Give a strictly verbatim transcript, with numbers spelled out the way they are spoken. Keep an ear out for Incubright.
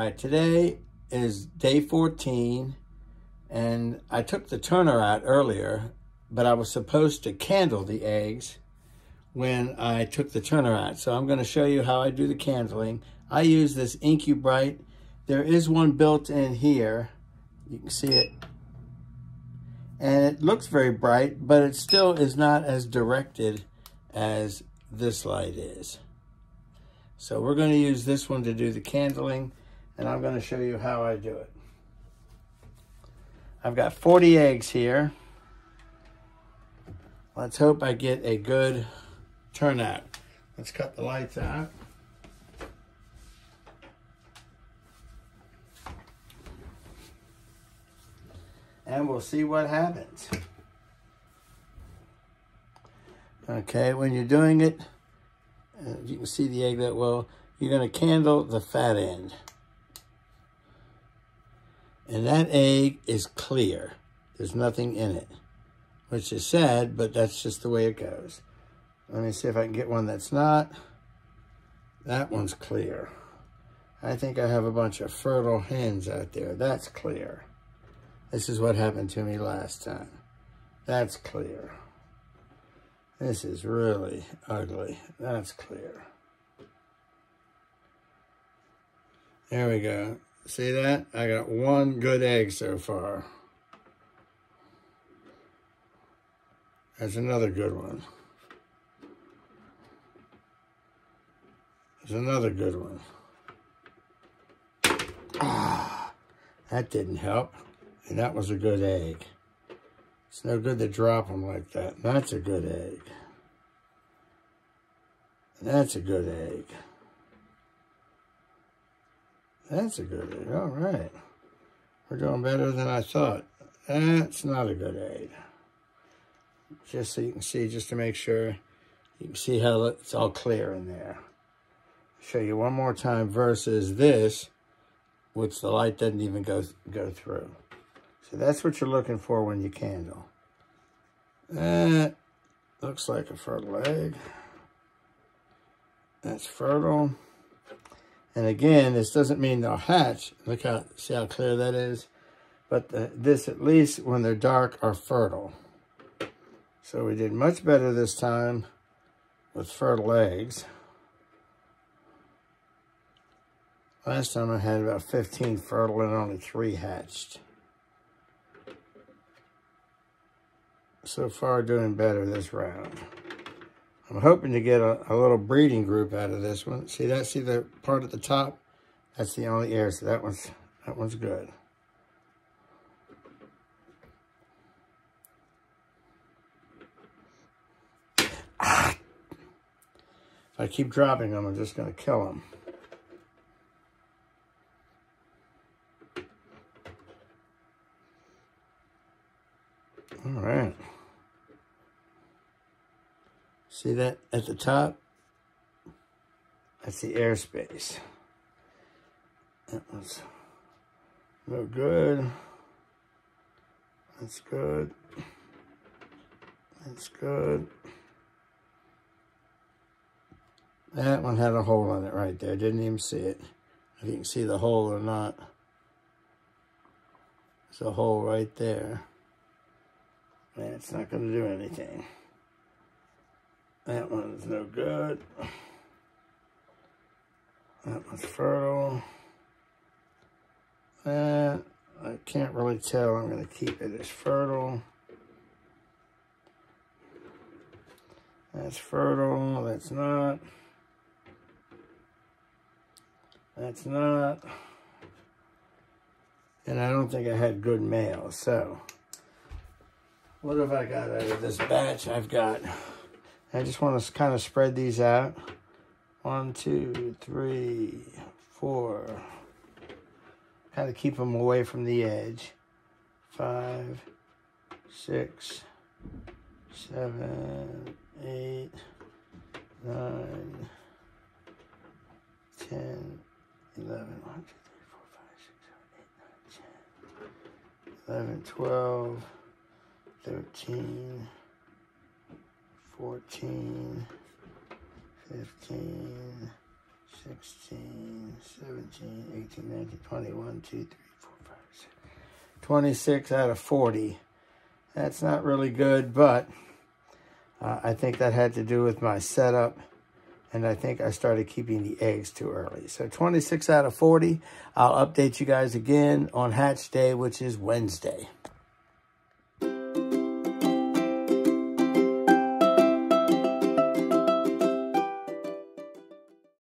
Alright, today is day fourteen, and I took the turner out earlier, but I was supposed to candle the eggs when I took the turner out. So I'm going to show you how I do the candling. I use this Incubright. There is one built in here. You can see it. And it looks very bright, but it still is not as directed as this light is. So we're going to use this one to do the candling, and I'm going to show you how I do it. I've got forty eggs here. Let's hope I get a good turnout. Let's cut the lights out. And we'll see what happens. Okay, when you're doing it, you can see the egg that well, you're going to candle the fat end. And that egg is clear. There's nothing in it, which is sad, but that's just the way it goes. Let me see if I can get one that's not. That one's clear. I think I have a bunch of fertile hens out there. That's clear. This is what happened to me last time. That's clear. This is really ugly. That's clear. There we go. See that? I got one good egg so far. That's another good one. There's another good one. Ah, that didn't help. And that was a good egg. It's no good to drop them like that. That's a good egg. That's a good egg. That's a good egg. All right. We're doing better than I thought. That's not a good egg. Just so you can see, just to make sure, you can see how it's all clear in there. I'll show you one more time versus this, which the light doesn't even go, go through. So that's what you're looking for when you candle. That looks like a fertile egg. That's fertile. And again, this doesn't mean they'll hatch. Look how, see how clear that is? But the, this, at least when they're dark, are fertile. So we did much better this time with fertile eggs. Last time I had about fifteen fertile and only three hatched. So far doing better this round. I'm hoping to get a, a little breeding group out of this one. See that? See the part at the top? That's the only air, so that one's, that one's good. Ah. If I keep dropping them, I'm just going to kill them. All right. See that at the top? That's the airspace. That one's no good. That's good. That's good. That one had a hole in it right there. Didn't even see it. If you can see the hole or not. There's a hole right there. Man, it's not going to do anything. That one is no good. That one's fertile. That, I can't really tell. I'm going to keep it as fertile. That's fertile. That's not. That's not. And I don't think I had good male, so... What have I got out of this batch? I've got, I just want to kind of spread these out. One, two, three, four. Kind of keep them away from the edge. Five, six, seven, eight, nine, ten, eleven. One, two, three, four, five, six, seven, eight, nine, ten, eleven, twelve. thirteen, fourteen, fifteen, sixteen, seventeen, eighteen, nineteen, twenty, twenty-one, twenty-two, twenty-three, twenty-four, twenty-five, twenty-six out of forty. That's not really good, but uh, I think that had to do with my setup. And I think I started keeping the eggs too early. So twenty-six out of forty. I'll update you guys again on hatch day, which is Wednesday.